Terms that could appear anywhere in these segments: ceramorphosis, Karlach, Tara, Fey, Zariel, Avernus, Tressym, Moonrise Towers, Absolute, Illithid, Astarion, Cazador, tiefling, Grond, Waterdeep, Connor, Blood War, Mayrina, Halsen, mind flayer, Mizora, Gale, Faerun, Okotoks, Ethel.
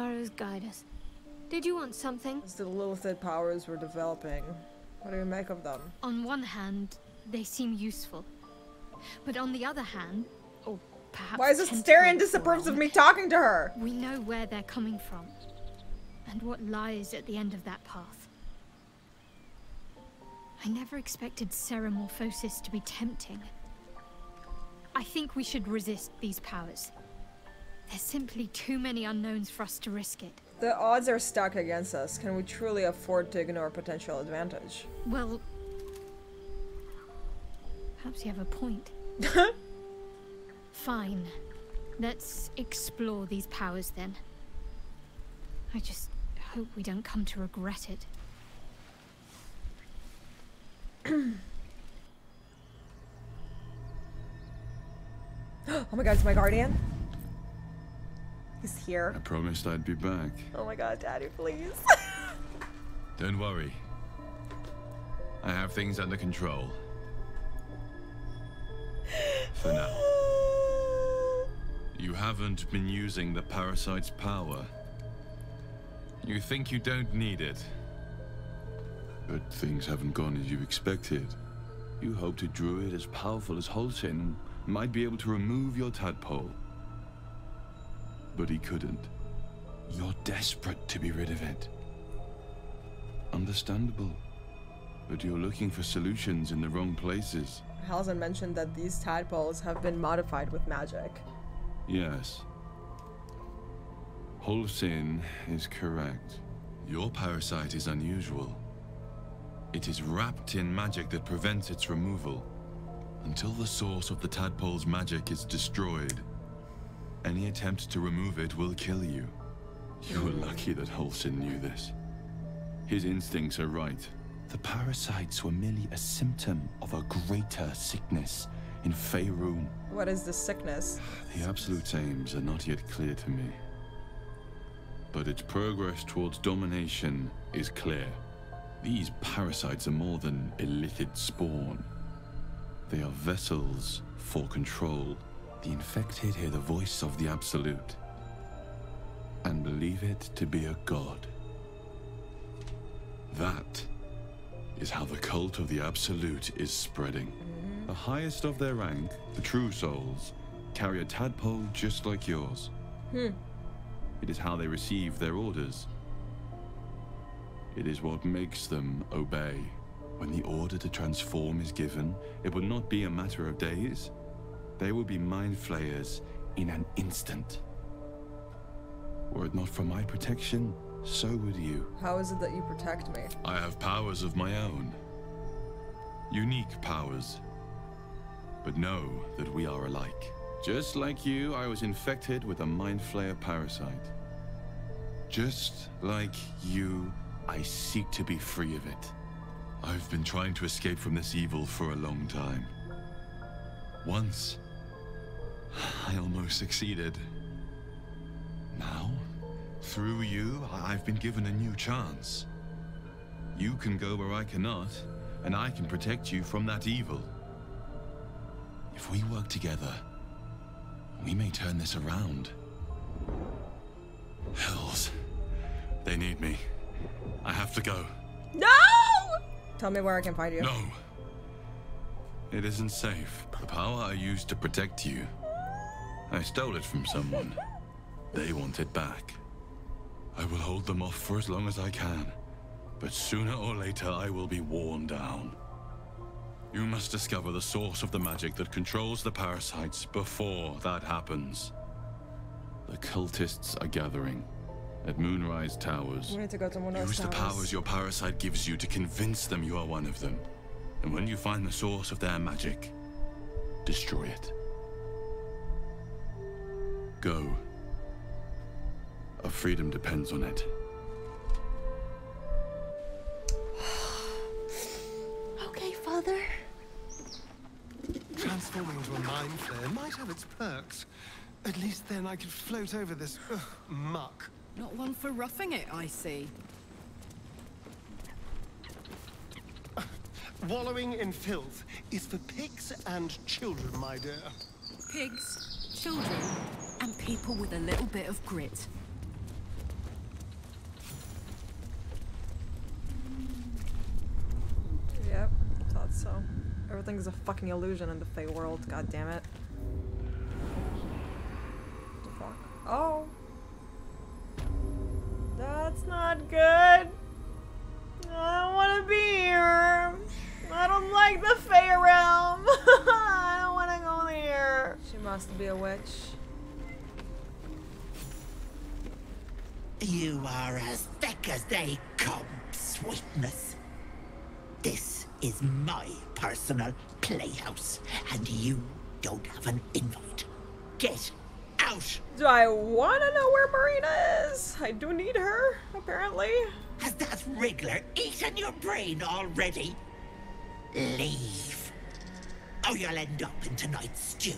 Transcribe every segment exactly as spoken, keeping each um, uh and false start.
sorrows guide us. Did you want something? As the Illithid powers were developing, what do you make of them? On one hand, they seem useful. But on the other hand, or perhaps... Why is this Astarion disapproves of me talking to her? We know where they're coming from, and what lies at the end of that path. I never expected ceramorphosis to be tempting. I think we should resist these powers. There's simply too many unknowns for us to risk it. The odds are stacked against us. Can we truly afford to ignore potential advantage? Well... perhaps you have a point. Fine. Let's explore these powers then. I just hope we don't come to regret it. Oh my god, it's my guardian. He's here. I promised I'd be back. Oh my god, Daddy, please. Don't worry. I have things under control. For now. You haven't been using the parasite's power. You think you don't need it. But things haven't gone as you expected. You hoped a druid as powerful as Halsen might be able to remove your tadpole. But he couldn't. You're desperate to be rid of it. Understandable. But you're looking for solutions in the wrong places. Halsen mentioned that these tadpoles have been modified with magic. Yes. Halsen is correct. Your parasite is unusual. It is wrapped in magic that prevents its removal. Until the source of the tadpole's magic is destroyed, any attempt to remove it will kill you. You were lucky that Halsen knew this. His instincts are right. The parasites were merely a symptom of a greater sickness in Faerun. What is the sickness? The Absolute's aims are not yet clear to me. But its progress towards domination is clear. These parasites are more than Illithid spawn. They are vessels for control. The infected hear the voice of the Absolute and believe it to be a god. That is how the cult of the Absolute is spreading. The highest of their rank, the true souls, carry a tadpole just like yours. Hmm. It is how they receive their orders. It is what makes them obey. When the order to transform is given, it will not be a matter of days. They will be mind flayers in an instant. Were it not for my protection, so would you. How is it that you protect me? I have powers of my own. Unique powers. But know that we are alike. Just like you, I was infected with a mind flayer parasite. Just like you, I seek to be free of it. I've been trying to escape from this evil for a long time. Once, I almost succeeded. Now, through you, I've been given a new chance. You can go where I cannot, and I can protect you from that evil. If we work together, we may turn this around. Hells, they need me. I have to go. No! Tell me where I can find you. No! It isn't safe. The power I used to protect you, I stole it from someone. They want it back. I will hold them off for as long as I can, but sooner or later I will be worn down. You must discover the source of the magic that controls the parasites before that happens. The cultists are gathering at Moonrise Towers. We need to go to Moonrise Towers. Use the powers your parasite gives you to convince them you are one of them. And when you find the source of their magic, destroy it. Go. Our freedom depends on it. Okay, Father. Transforming into a mind flayer might have its perks. At least then I could float over this ugh, muck. Not one for roughing it, I see. Wallowing in filth is for pigs and children, my dear. Pigs, children, and people with a little bit of grit. Everything's a fucking illusion in the Fey world, god damn it. Oh. That's not good. I don't want to be here. I don't like the Fey realm. I don't want to go there. She must be a witch. You are as thick as they come, sweetness. This is my personal playhouse, and you don't have an invite. Get out! Do I want to know where Mayrina is? I do need her, apparently. Has that wriggler eaten your brain already? Leave, or you'll end up in tonight's stew.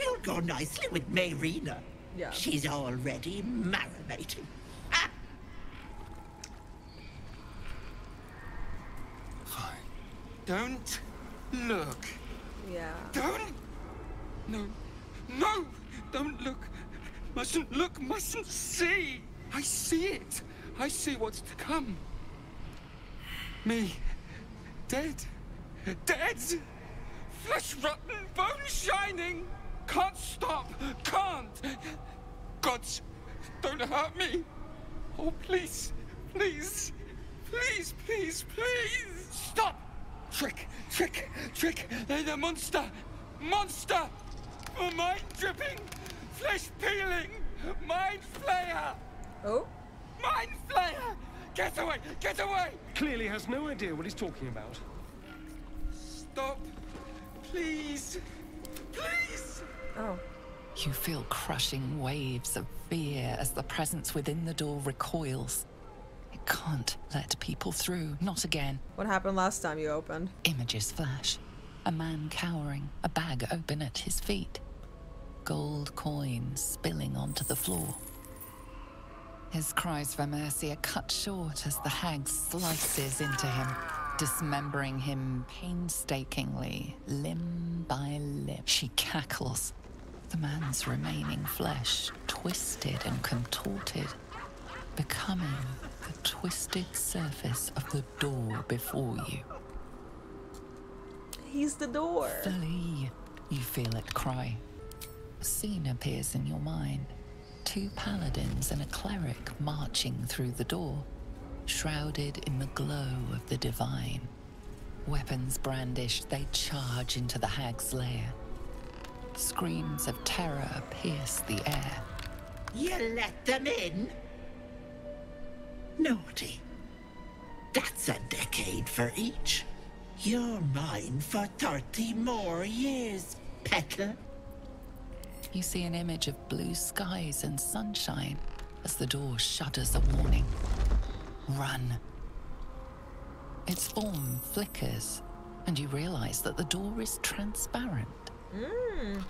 You'll go nicely with Mayrina. Yeah. She's already marinating. Ah! Fine. Don't look. Yeah. Don't. No. No! Don't look. Mustn't look. Mustn't see. I see it. I see what's to come. Me. Dead. Dead. Flesh rotten, bone shining. Can't stop. Can't. Gods, don't hurt me. Oh, please. Please. Please, please, please. Stop. Trick. Trick. Trick. They're the monster. Monster. Mind dripping, flesh peeling, mind flayer. Oh? Mind flayer! Get away! Get away! Clearly has no idea what he's talking about. Stop. Please. Please! Oh. You feel crushing waves of fear as the presence within the door recoils. It can't let people through. Not again. What happened last time you opened? Images flash. A man cowering, a bag open at his feet. Gold coins spilling onto the floor. His cries for mercy are cut short as the hag slices into him, dismembering him painstakingly, limb by limb. She cackles, the man's remaining flesh twisted and contorted, becoming the twisted surface of the door before you. He's the door. Flee, you feel it cry. A scene appears in your mind. Two paladins and a cleric marching through the door, shrouded in the glow of the divine. Weapons brandished, they charge into the hag's lair. Screams of terror pierce the air. You let them in? Naughty. That's a decade for each. You're mine for thirty more years, Petal. You see an image of blue skies and sunshine as the door shudders a warning. Run. Its form flickers, and you realize that the door is transparent. Mm.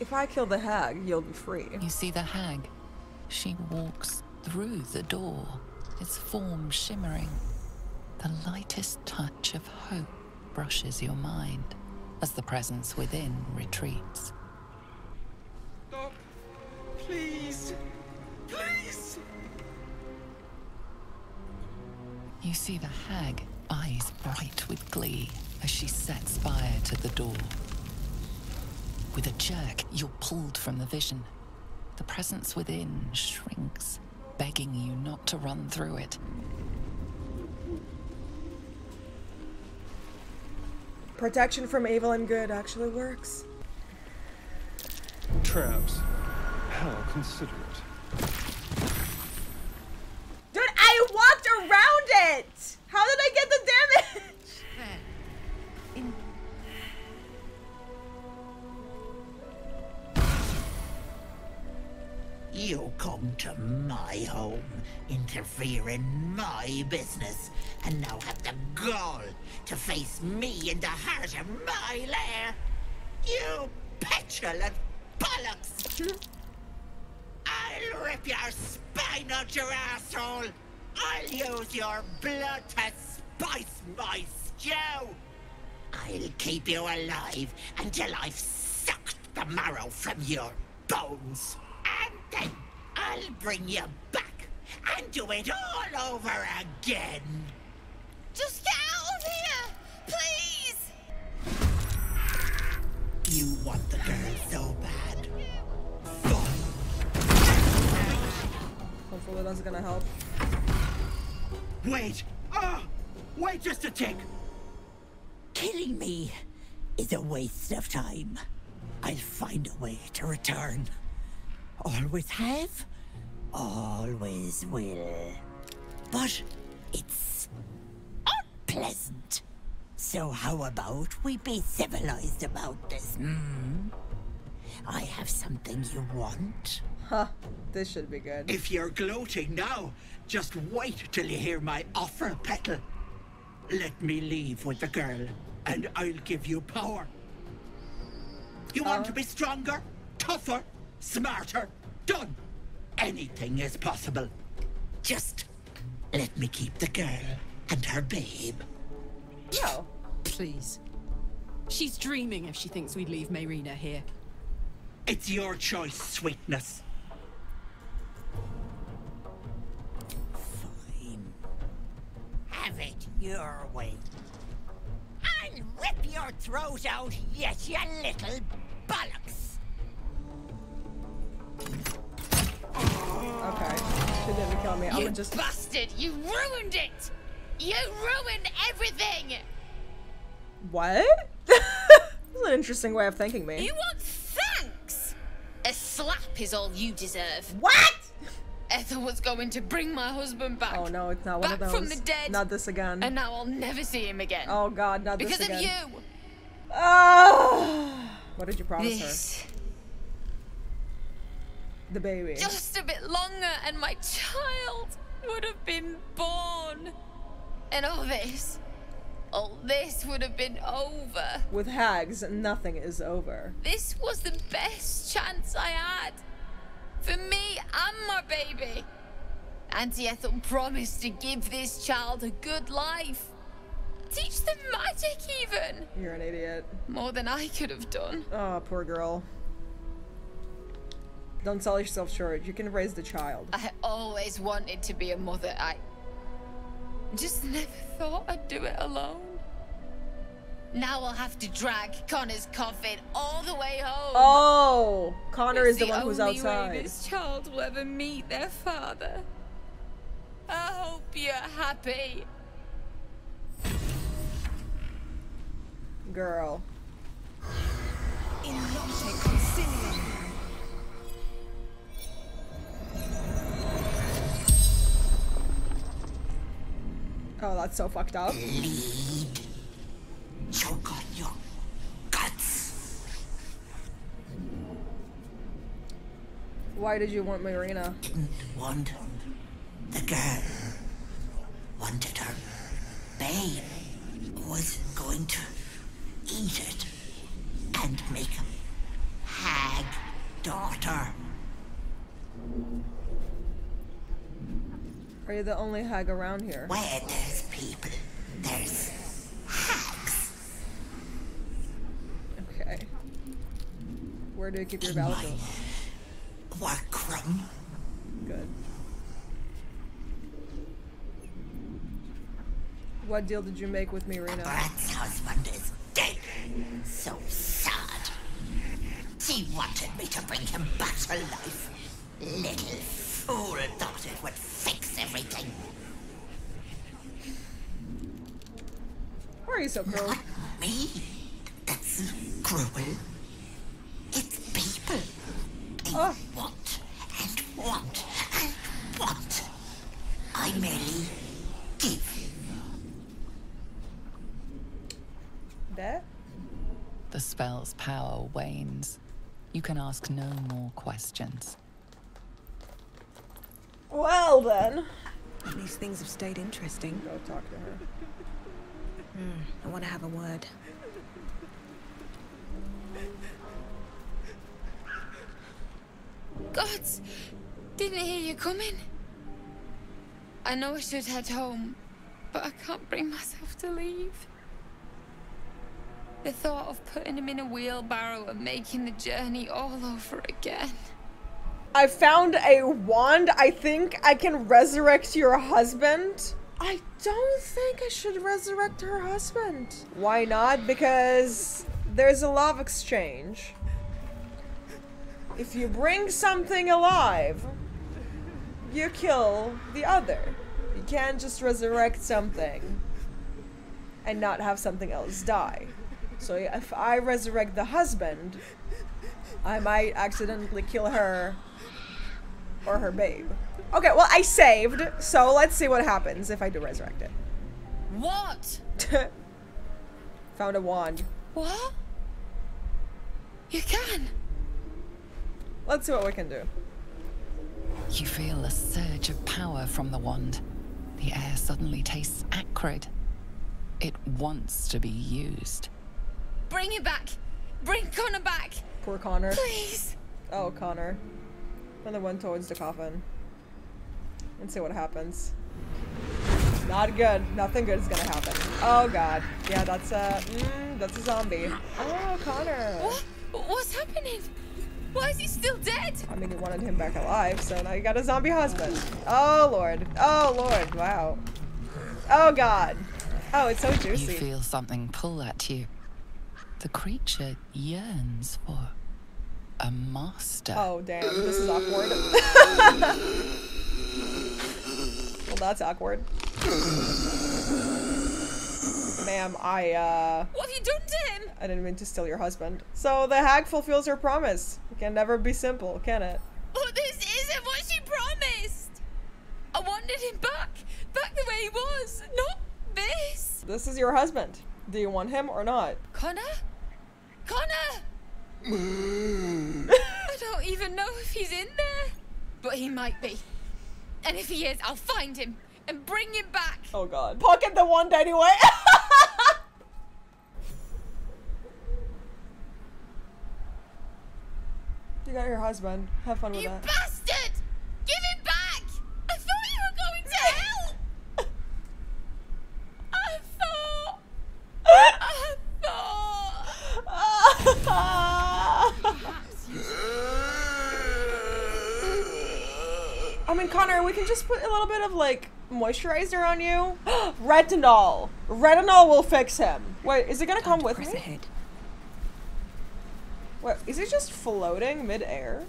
If I kill the hag, you'll be free. You see the hag. She walks through the door. Its form shimmering. The lightest touch of hope brushes your mind as the presence within retreats. Stop. Please. Please. You see the hag, eyes bright with glee, as she sets fire to the door. With a jerk, you're pulled from the vision. The presence within shrinks, begging you not to run through it. Protection from evil and good actually works. Traps. How considerate. Dude, I walked around it! How did I get the damage? In You come to my home, interfere in my business, and now have the gall to face me in the heart of my lair. You petulant bollocks! I'll rip your spine out your asshole! I'll use your blood to spice my stew! I'll keep you alive until I've sucked the marrow from your bones! And then I'll bring you back and do it all over again. Just Well, that's gonna help. Wait! Oh! Wait just a tick! Killing me is a waste of time. I'll find a way to return. Always have, always will. But it's unpleasant. So how about we be civilized about this, hmm? I have something you want. Huh, this should be good. If you're gloating now, just wait till you hear my offer, Petal. Let me leave with the girl, and I'll give you power. You want uh. to be stronger, tougher, smarter? Done. Anything is possible. Just let me keep the girl and her babe. No. Please. She's dreaming if she thinks we'd leave Mayrina here. It's your choice, sweetness. Fine. Have it your way. I'll rip your throat out yet, you little bollocks. Okay. She didn't kill me. I would just busted! You ruined it! You ruined everything! What? That's an interesting way of thanking me. You want thanks? A slap is all you deserve. What? Ethel was going to bring my husband back. Oh no, it's not one of those. Back from the dead. Not this again. And now I'll never see him again. Oh god, not this again. Because of you. Oh. What did you promise this. her? The baby. Just a bit longer and my child would have been born. And all this, all this would have been over. With hags, nothing is over. This was the best chance I had. For me and my baby. Auntie Ethel promised to give this child a good life. Teach them magic even. You're an idiot. More than I could have done. Oh, poor girl. Don't sell yourself short. You can raise the child. I always wanted to be a mother. I just never thought I'd do it alone. Now I'll have to drag Connor's coffin all the way home. Oh, Connor it's is the, the one who's outside. Only way this child will ever meet their father. I hope you're happy. Girl. In Oh, that's so fucked up. Bleed. Choke on your guts. Why did you want Mayrina? Didn't want the girl. Wanted her. Babe was going to eat it and make a hag daughter. Are you the only hag around here? Where there's people, there's hags. Okay. Where do you keep your valuables? Workroom. Good. What deal did you make with Mayrina? Brat's husband is dead. So sad. She wanted me to bring him back to life. Little fool thought it would fix everything. Why are you so cruel? Not me. That's cruel. It's people. They oh. want and want and want. I merely give. There? The spell's power wanes. You can ask no more questions. Well then, these things have stayed interesting. Go talk to her. Mm, I want to have a word. Gods, didn't hear you coming. I know I should head home, but I can't bring myself to leave. The thought of putting him in a wheelbarrow and making the journey all over again. I found a wand. I think I can resurrect your husband. I don't think I should resurrect her husband. Why not? Because there's a love exchange. If you bring something alive, you kill the other. You can't just resurrect something and not have something else die. So if I resurrect the husband, I might accidentally kill her or her babe. Okay, well, I saved, so let's see what happens if I do resurrect it. What? Found a wand. What? You can. Let's see what we can do. You feel a surge of power from the wand. The air suddenly tastes acrid. It wants to be used. Bring him back! Bring Connor back! Poor Connor. Please! Oh, Connor. Another one towards the coffin. Let's see what happens. Not good. Nothing good is gonna happen. Oh god. Yeah, that's a... Mm, that's a zombie. Oh, Connor! What? What's happening? Why is he still dead? I mean, he wanted him back alive, so now you got a zombie husband. Oh lord. Oh lord. Wow. Oh god. Oh, it's so juicy. You feel something pull at you. The creature yearns for a master. Oh damn, this is awkward. Well, that's awkward. Ma'am, I uh what have you done to him? I didn't mean to steal your husband. So the hag fulfills her promise. It can never be simple, can it? Oh, this isn't what she promised. I wanted him back, back the way he was, not this. This is your husband. Do you want him or not? Connor? Connor! I don't even know if he's in there. But he might be. And if he is, I'll find him and bring him back. Oh god. Pocket the wand anyway. You got your husband. Have fun with you that. You bastard! Give him back! I thought you were going to hell! I thought... I thought... I mean, Connor, we can just put a little bit of, like, moisturizer on you. Retinol! Retinol will fix him. Wait, is it gonna Don't come with me? Ahead. What, is it just floating mid-air?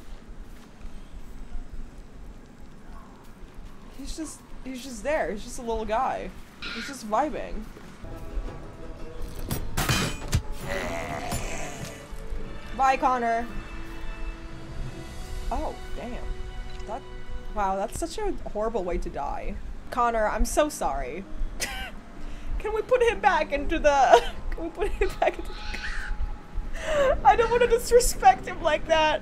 He's just, he's just there. He's just a little guy. He's just vibing. Bye, Connor. Oh, damn. That, wow, that's such a horrible way to die. Connor, I'm so sorry. Can we put him back into the... Can we put him back into the... I don't want to disrespect him like that.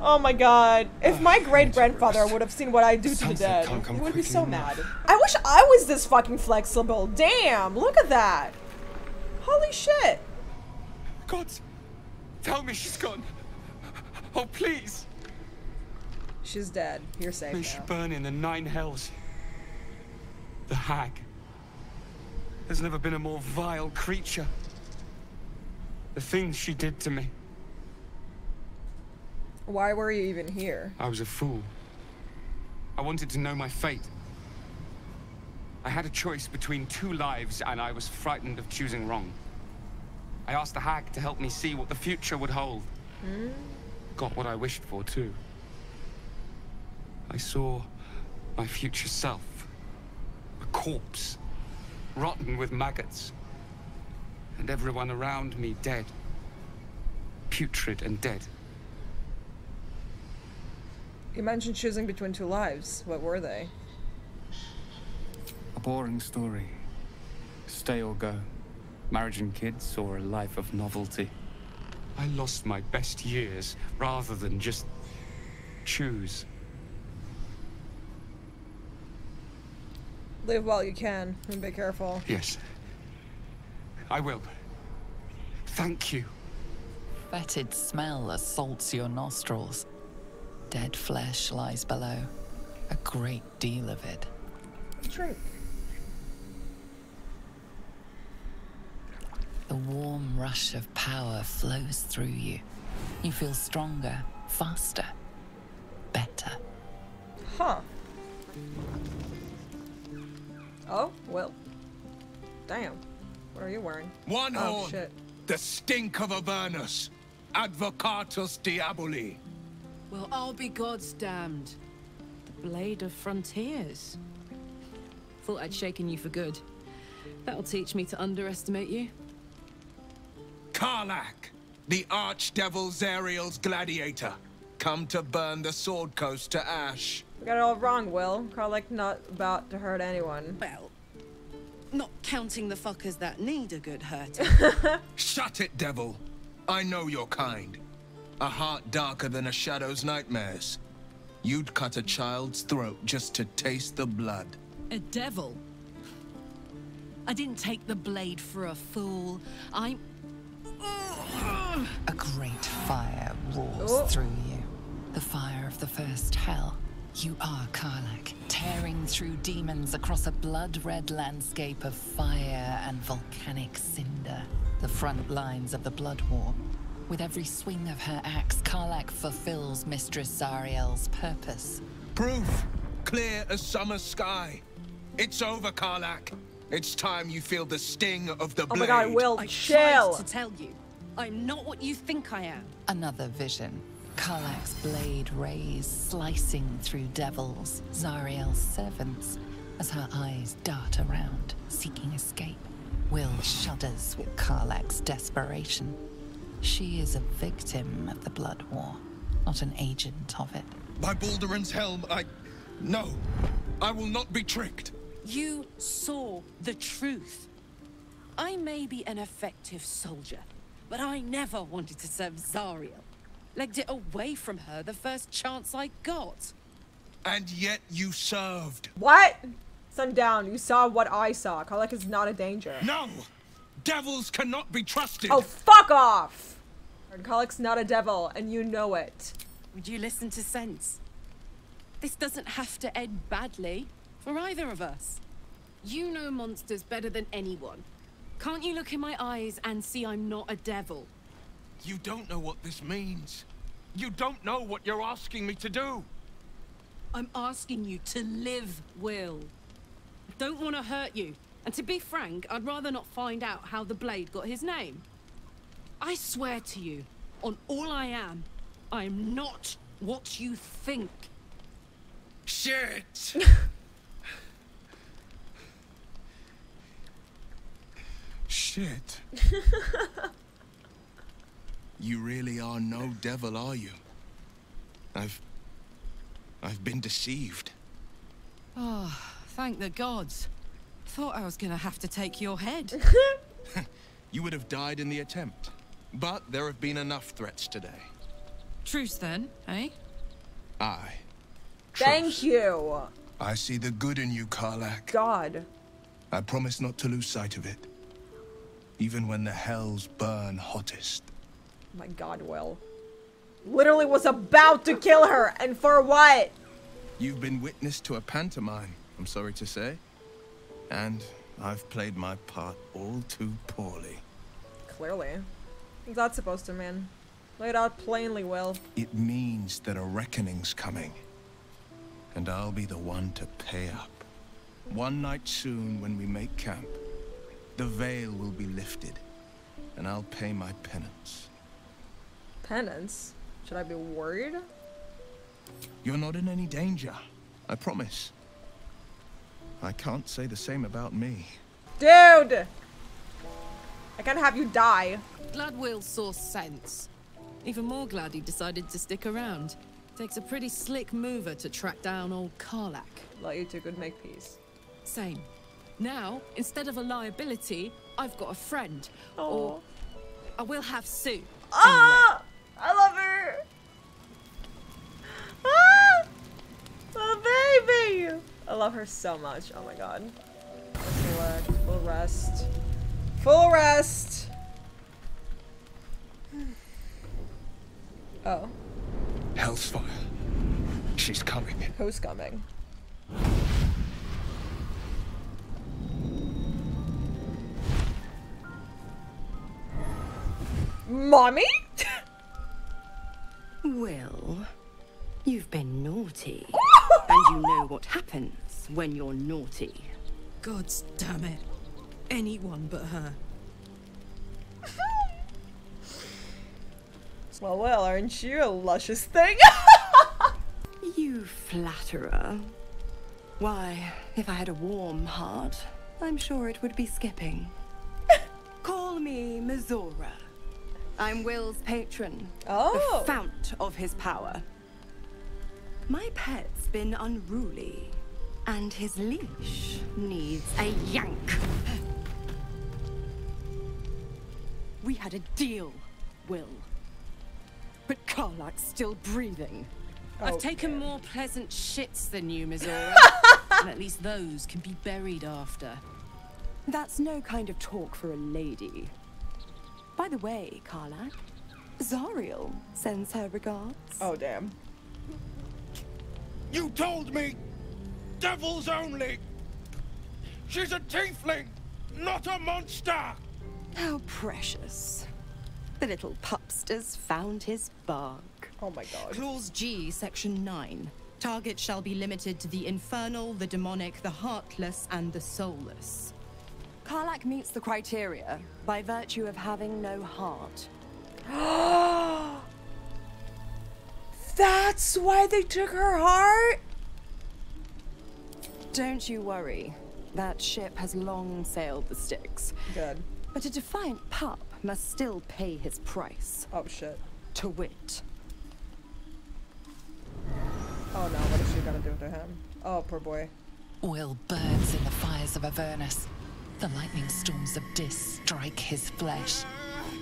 Oh my god. If my great-grandfather would have seen what I do to the dead, he would be so mad. I wish I was this fucking flexible. Damn, look at that. Holy shit. God, tell me she's gone. Oh, please. She's dead. You're safe now. May she burn in the nine hells. The hag. There's never been a more vile creature. The things she did to me. Why were you even here? I was a fool. I wanted to know my fate. I had a choice between two lives, and I was frightened of choosing wrong. I asked the hag to help me see what the future would hold. Mm. Got what I wished for, too. I saw my future self. A corpse. Rotten with maggots. And everyone around me dead. Putrid and dead. You mentioned choosing between two lives. What were they? A boring story. Stay or go. Marriage and kids, or a life of novelty. I lost my best years rather than just choose. Live while you can, and be careful. Yes. I will. Thank you. Fetid smell assaults your nostrils. Dead flesh lies below. A great deal of it. True. The warm rush of power flows through you. You feel stronger, faster, better. Huh. Oh, well. Damn. What are you wearing? One oh, horn, shit. The stink of Avernus, advocatus diaboli. We'll all be gods damned. The Blade of Frontiers. Thought I'd shaken you for good. That'll teach me to underestimate you. Karlach, the archdevil Zariel's gladiator, come to burn the Sword Coast to ash. We got it all wrong, Will. Karlach not about to hurt anyone. Well, not counting the fuckers that need a good hurting. Shut it, devil. I know your kind. A heart darker than a shadow's nightmares. You'd cut a child's throat just to taste the blood. A devil? I didn't take the blade for a fool. I'm... A great fire roars oh. through you. The fire of the first hell. You are Karlach, tearing through demons across a blood-red landscape of fire and volcanic cinder. The front lines of the Blood War. With every swing of her axe, Karlach fulfills Mistress Zariel's purpose. Proof! Clear as summer sky. It's over, Karlach. It's time you feel the sting of the blade. Oh my god, Will, chill! I tried to tell you, I'm not what you think I am. Another vision. Karlach's blade rays slicing through devils, Zariel's servants, as her eyes dart around, seeking escape. Will shudders with Karlach's desperation. She is a victim of the Blood War, not an agent of it. By Baldurin's helm, I... No, I will not be tricked. You saw the truth. I may be an effective soldier, but I never wanted to serve Zariel. Legged it away from her the first chance I got. And yet you served. What? Sundown, you saw what I saw. Karlach is not a danger. No! Devils cannot be trusted. Oh, fuck off! Karlach's not a devil, and you know it. Would you listen to sense? This doesn't have to end badly for either of us. You know monsters better than anyone. Can't you look in my eyes and see I'm not a devil? You don't know what this means. You don't know what you're asking me to do. I'm asking you to live, Will. I don't want to hurt you. And to be frank, I'd rather not find out how the blade got his name. I swear to you, on all I am, I'm not what you think. Shit! Shit. You really are no devil, are you? I've... I've been deceived. Oh, thank the gods. Thought I was gonna have to take your head. You would have died in the attempt. But there have been enough threats today. Truce then, eh? Aye. Truce. Thank you. I see the good in you, Karlach. God. I promise not to lose sight of it. Even when the hells burn hottest. My god, Will. Literally was about to kill her, and for what? You've been witness to a pantomime, I'm sorry to say. And I've played my part all too poorly. Clearly. What's that supposed to mean? Lay it out plainly, Will. It means that a reckoning's coming. And I'll be the one to pay up. One night soon, when we make camp, the veil will be lifted, and I'll pay my penance. Penance? Should I be worried? You're not in any danger, I promise. I can't say the same about me. Dude! I can't have you die. Glad Will saw sense. Even more glad he decided to stick around. Takes a pretty slick mover to track down old Karlach. Like you two could make peace. Same. Now, instead of a liability, I've got a friend. Aww. Or I will have Sue. Ah! Anyway. I love her! Ah! Oh, baby! I love her so much. Oh my god. Let's relax. Full rest. Full rest! Oh. Hellsfire. She's coming. Who's coming? Mommy? Will, you've been naughty. And you know what happens when you're naughty. God's damn it. Anyone but her. Well, well, aren't you a luscious thing? You flatterer. Why, if I had a warm heart, I'm sure it would be skipping. Call me Mizora. I'm Will's patron, oh. The fount of his power. My pet's been unruly, and his leash needs a yank. We had a deal, Will. But Karlach's still breathing. Oh, I've taken yeah. more pleasant shits than you, Mizora. And at least those can be buried after. That's no kind of talk for a lady. By the way, Karlach, Zariel sends her regards. Oh, damn. You told me! Devils only! She's a tiefling, not a monster! How precious. The little pupster's found his bark. Oh my god. Clause G, section nine. Target shall be limited to the infernal, the demonic, the heartless, and the soulless. Karlach meets the criteria by virtue of having no heart. That's why they took her heart? Don't you worry. That ship has long sailed the Styx. Good. But a defiant pup must still pay his price. Oh, shit. To wit. Oh, no. What is she gonna do to him? Oh, poor boy. Will burns in the fires of Avernus. The lightning storms of Dis strike his flesh.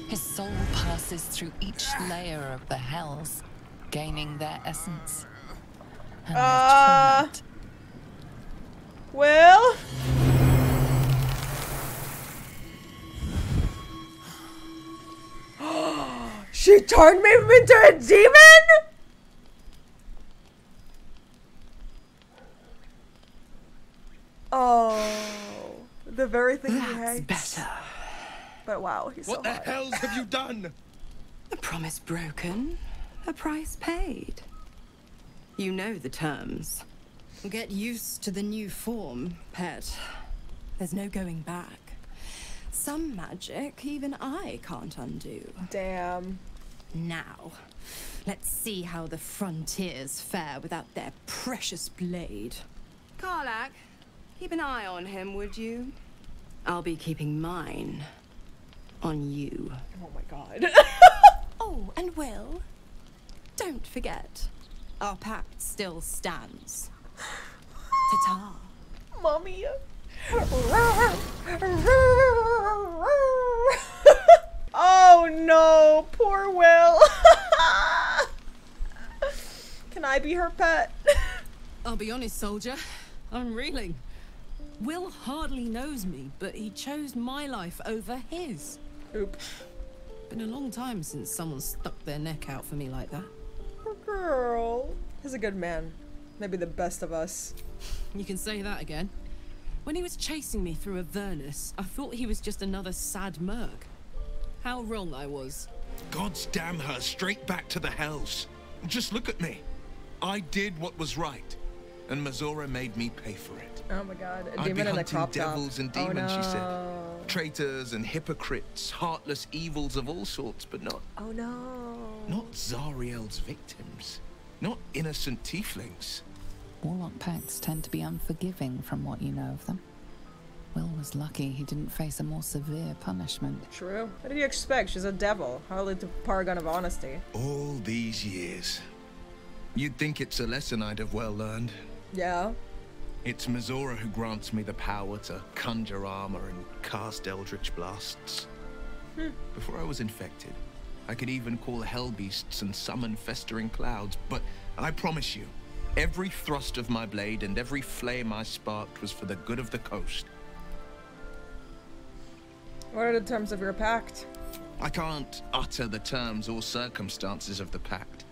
His soul passes through each layer of the hells, gaining their essence. And uh, well, she turned me into a demon. Oh. The very thing he hates. Better. But wow, he's so hot. What the hells have you done? A promise broken, a price paid. You know the terms. Get used to the new form, pet. There's no going back. Some magic even I can't undo. Damn. Now, let's see how the frontiers fare without their precious blade. Karlach, keep an eye on him, would you? I'll be keeping mine on you. Oh my god. Oh, and Will, don't forget, our pact still stands. Ta-ta. Mommy. Oh no, poor Will. Can I be her pet? I'll be honest, soldier. I'm reeling. Will hardly knows me, but he chose my life over his. Oop. Been a long time since someone stuck their neck out for me like that. Poor girl. He's a good man. Maybe the best of us. You can say that again. When he was chasing me through Avernus, I thought he was just another sad merc. How wrong I was. God's damn her, straight back to the hells. Just look at me. I did what was right, and Mizora made me pay for it. Oh my god, a demon in a crop top. I'd be hunting devils and demons, oh no. She said. Traitors and hypocrites, heartless evils of all sorts, but not... Oh no. Not Zariel's victims. Not innocent tieflings. Warlock pacts tend to be unforgiving from what you know of them. Will was lucky he didn't face a more severe punishment. True. What did you expect? She's a devil. Hardly the paragon of honesty. All these years. You'd think it's a lesson I'd have well learned. Yeah. It's Mizora who grants me the power to conjure armor and cast eldritch blasts. Hmm. Before I was infected, I could even call hell beasts and summon festering clouds, but I promise you, every thrust of my blade and every flame I sparked was for the good of the coast. What are the terms of your pact? I can't utter the terms or circumstances of the pact.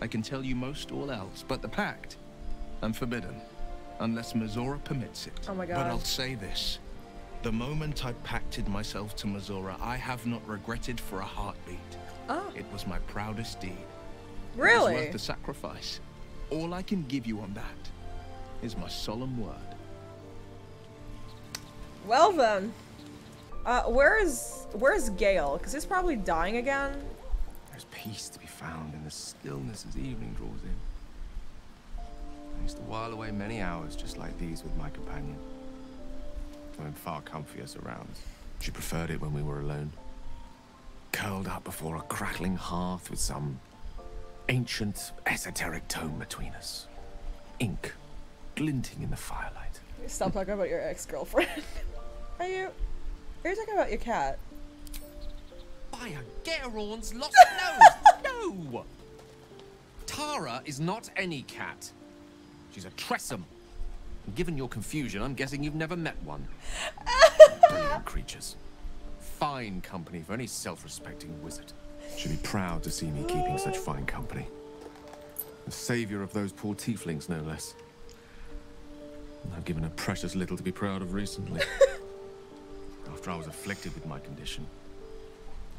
I can tell you most all else, but the pact, I'm forbidden. Unless Mizora permits it. Oh my god. But I'll say this. The moment I pacted myself to Mizora, I have not regretted for a heartbeat. Oh. It was my proudest deed. Really? It was worth the sacrifice. All I can give you on that is my solemn word. Well then. Uh, where is where is Gale? Because he's probably dying again. There's peace to be found in the stillness as evening draws in. I used to while away many hours just like these with my companion. I'm in far comfier surrounds. She preferred it when we were alone. Curled up before a crackling hearth with some ancient, esoteric tome between us. Ink glinting in the firelight. Stop talking about your ex-girlfriend. Are you... Are you talking about your cat? By a Geron's lost nose! No! Tara is not any cat. She's a Tressym. And given your confusion, I'm guessing you've never met one. Brilliant creatures. Fine company for any self-respecting wizard. She'd be proud to see me keeping such fine company. The savior of those poor tieflings, no less. And I've given her precious little to be proud of recently. After I was afflicted with my condition,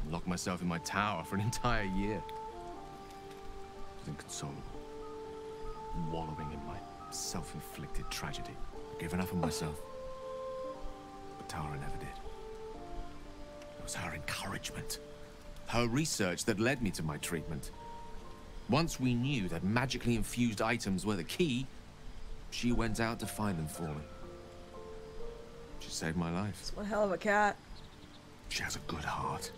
and locked myself in my tower for an entire year. It was inconsolable. Wallowing in my self-inflicted tragedy. I gave enough of myself. But Tara never did. It was her encouragement, her research that led me to my treatment. Once we knew that magically infused items were the key, she went out to find them for me. She saved my life. It's one hell of a cat. She has a good heart.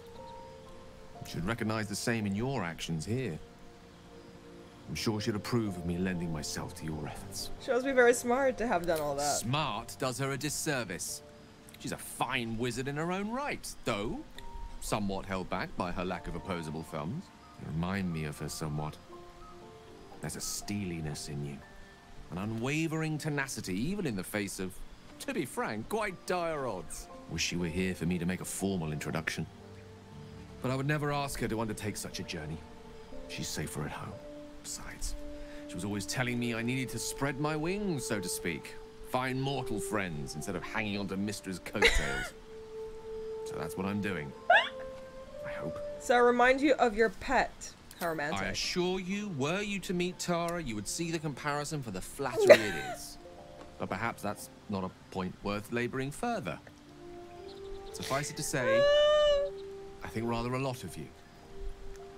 You should recognize the same in your actions here. I'm sure she'd approve of me lending myself to your efforts. She must be very smart to have done all that. Smart does her a disservice. She's a fine wizard in her own right, though somewhat held back by her lack of opposable thumbs. You remind me of her somewhat. There's a steeliness in you, an unwavering tenacity, even in the face of, to be frank, quite dire odds. Wish she were here for me to make a formal introduction. But I would never ask her to undertake such a journey. She's safer at home. Besides, she was always telling me I needed to spread my wings, so to speak. Find mortal friends instead of hanging onto Mistress coattails. So that's what I'm doing. I hope. So I remind you of your pet. How romantic. I assure you, were you to meet Tara, you would see the comparison for the flattery it is. But perhaps that's not a point worth laboring further. Suffice it to say, I think rather a lot of you.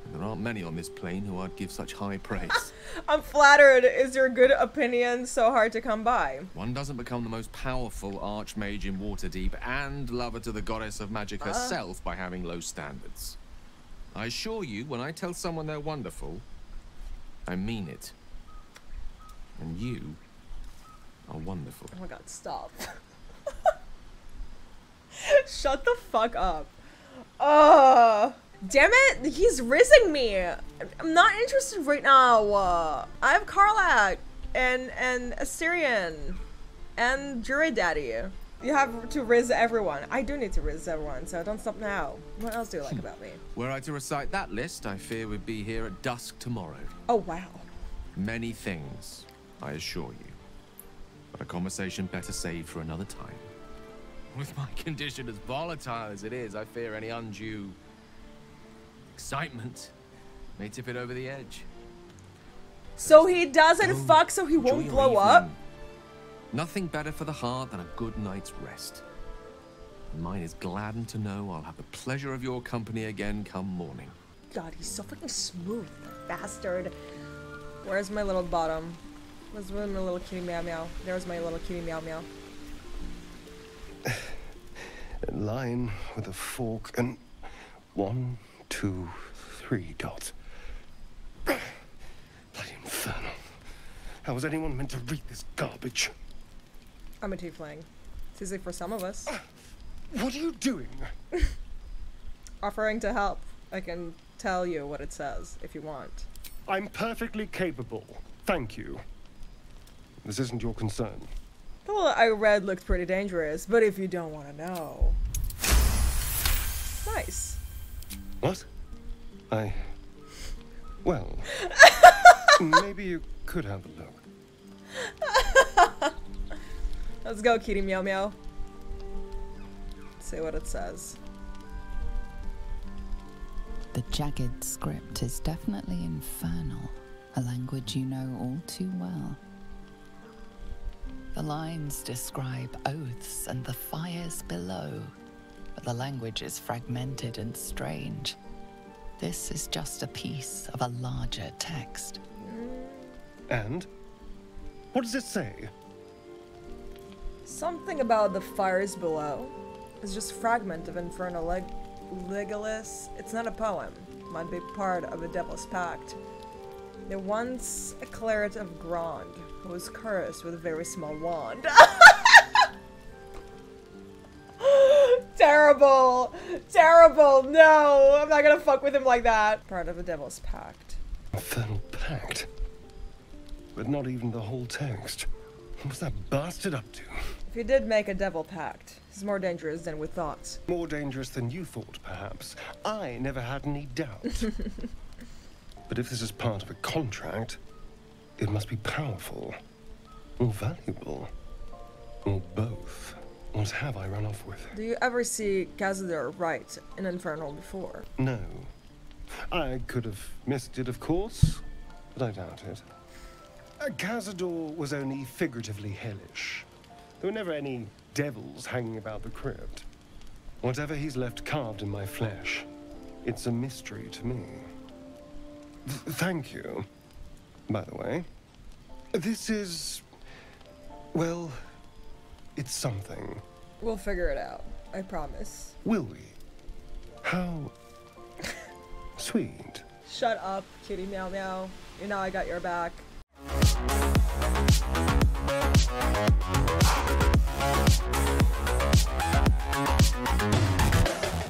And there aren't many on this plane who I'd give such high praise. I'm flattered. Is your good opinion so hard to come by? One doesn't become the most powerful archmage in Waterdeep and lover to the goddess of magic herself uh. by having low standards. I assure you, when I tell someone they're wonderful, I mean it. And you are wonderful. Oh my god, stop. Shut the fuck up. Oh, damn it, he's rizzing me. I'm not interested right now. Uh, I have Karlach and, and Astarion and Druid Daddy. You have to rizz everyone. I do need to rizz everyone, so don't stop now. What else do you like about me? Were I to recite that list, I fear we'd be here at dusk tomorrow. Oh, wow. Many things, I assure you. But a conversation better saved for another time. With my condition as volatile as it is, I fear any undue excitement may tip it over the edge. So he doesn't oh, fuck, so he won't blow evening. Up? Nothing better for the heart than a good night's rest. And mine is gladdened to know I'll have the pleasure of your company again come morning. God, he's so fucking smooth, bastard. Where's my little bottom? Where's my little kitty meow meow? There's my little kitty meow meow. A line with a fork and one, two, three dots. Bloody infernal. How was anyone meant to read this garbage? I'm a tiefling. It's easy for some of us. Uh, what are you doing? Offering to help. I can tell you what it says if you want. I'm perfectly capable. Thank you. This isn't your concern. The one I read looked pretty dangerous, but if you don't want to know. Nice. What? I... Well... maybe you could have a look. Let's go, kitty meow meow. See what it says. The jagged script is definitely infernal, a language you know all too well. The lines describe oaths and the fires below, but the language is fragmented and strange. This is just a piece of a larger text. And? What does it say? Something about the fires below. It's just a fragment of Infernal Leg- Legalis. It's not a poem. Might be part of a devil's pact. There once a cleric of Grond who was cursed with a very small wand. Terrible! Terrible! No! I'm not gonna fuck with him like that! Part of the Devil's Pact. Infernal Pact? But not even the whole text. What was that bastard up to? If he did make a Devil Pact, it's more dangerous than we thought. More dangerous than you thought, perhaps. I never had any doubt. But if this is part of a contract, it must be powerful, or valuable, or both. What have I run off with? Do you ever see Cazador write an Infernal before? No. I could have missed it, of course, but I doubt it. Cazador was only figuratively hellish. There were never any devils hanging about the crypt. Whatever he's left carved in my flesh, it's a mystery to me. Th thank you, by the way. This is... well... it's something. We'll figure it out. I promise. Will we? How sweet. Shut up, kitty meow meow. You know I got your back.